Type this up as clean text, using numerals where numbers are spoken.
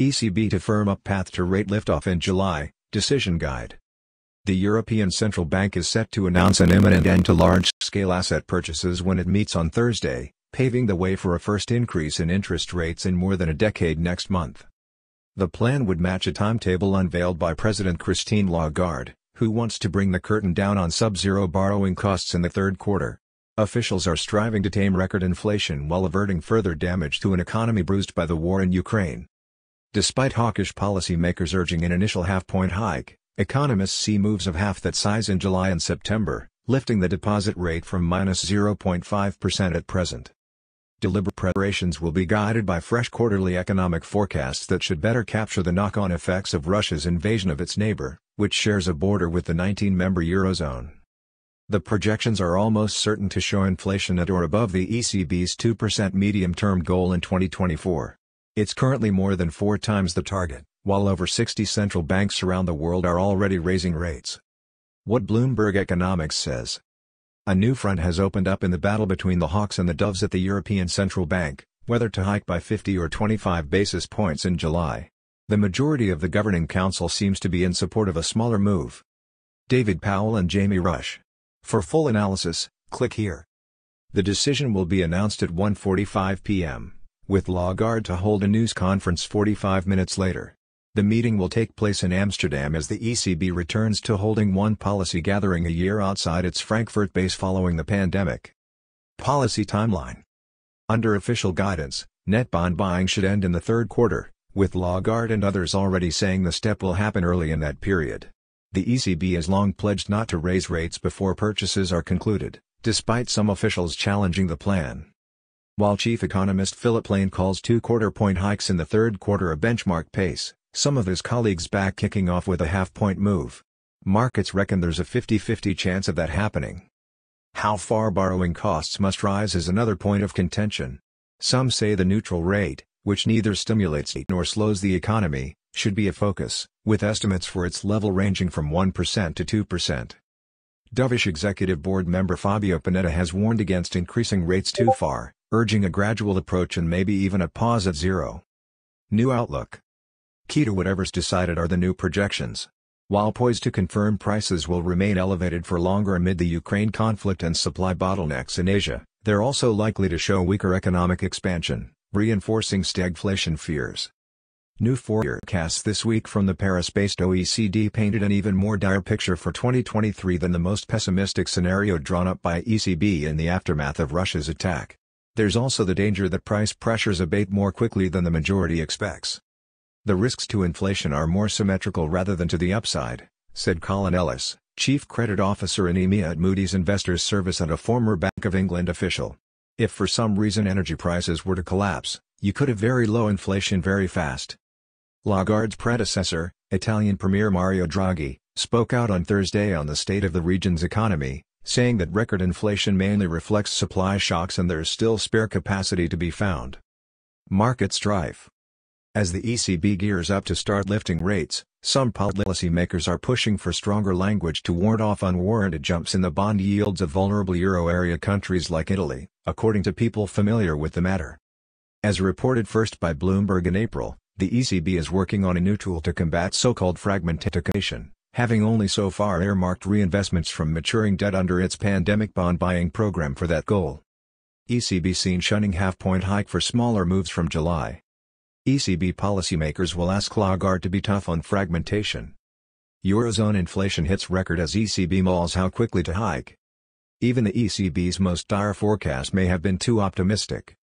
ECB to firm up path to rate liftoff in July, decision guide. The European Central Bank is set to announce an imminent end to large-scale asset purchases when it meets on Thursday, paving the way for a first increase in interest rates in more than a decade next month. The plan would match a timetable unveiled by President Christine Lagarde, who wants to bring the curtain down on sub-zero borrowing costs in the third quarter. Officials are striving to tame record inflation while averting further damage to an economy bruised by the war in Ukraine. Despite hawkish policymakers urging an initial half-point hike, economists see moves of half that size in July and September, lifting the deposit rate from -0.5% at present. Deliberate preparations will be guided by fresh quarterly economic forecasts that should better capture the knock-on effects of Russia's invasion of its neighbor, which shares a border with the 19-member Eurozone. The projections are almost certain to show inflation at or above the ECB's 2% medium-term goal in 2024. It's currently more than 4 times the target, while over 60 central banks around the world are already raising rates. What Bloomberg Economics says. A new front has opened up in the battle between the hawks and the doves at the European Central Bank, whether to hike by 50 or 25 basis points in July. The majority of the Governing Council seems to be in support of a smaller move. David Powell and Jamie Rush. For full analysis, click here. The decision will be announced at 1:45 p.m. with Lagarde to hold a news conference 45 minutes later. The meeting will take place in Amsterdam as the ECB returns to holding one policy gathering a year outside its Frankfurt base following the pandemic. Policy timeline. Under official guidance, net bond buying should end in the third quarter, with Lagarde and others already saying the step will happen early in that period. The ECB has long pledged not to raise rates before purchases are concluded, despite some officials challenging the plan. While chief economist Philip Lane calls 2 quarter-point hikes in the third quarter a benchmark pace, some of his colleagues back kicking off with a half-point move. Markets reckon there's a 50-50 chance of that happening. How far borrowing costs must rise is another point of contention. Some say the neutral rate, which neither stimulates nor slows the economy, should be a focus, with estimates for its level ranging from 1% to 2%. Dovish Executive Board member Fabio Panetta has warned against increasing rates too far, urging a gradual approach and maybe even a pause at zero. New outlook. Key to whatever's decided are the new projections. While poised to confirm, prices will remain elevated for longer amid the Ukraine conflict and supply bottlenecks in Asia, they're also likely to show weaker economic expansion, reinforcing stagflation fears. New forecasts this week from the Paris-based OECD painted an even more dire picture for 2023 than the most pessimistic scenario drawn up by ECB in the aftermath of Russia's attack. There's also the danger that price pressures abate more quickly than the majority expects. The risks to inflation are more symmetrical rather than to the upside, said Colin Ellis, chief credit officer in EMEA at Moody's Investors Service and a former Bank of England official. If for some reason energy prices were to collapse, you could have very low inflation very fast. Lagarde's predecessor, Italian Premier Mario Draghi, spoke out on Thursday on the state of the region's economy, saying that record inflation mainly reflects supply shocks and there's still spare capacity to be found. Market strife. As the ECB gears up to start lifting rates, some policymakers are pushing for stronger language to ward off unwarranted jumps in the bond yields of vulnerable euro area countries like Italy, according to people familiar with the matter. As reported first by Bloomberg in April, the ECB is working on a new tool to combat so-called fragmentation, having only so far earmarked reinvestments from maturing debt under its pandemic bond-buying program for that goal. ECB seen shunning half-point hike for smaller moves from July. ECB policymakers will ask Lagarde to be tough on fragmentation. Eurozone inflation hits record as ECB mulls how quickly to hike. Even the ECB's most dire forecast may have been too optimistic.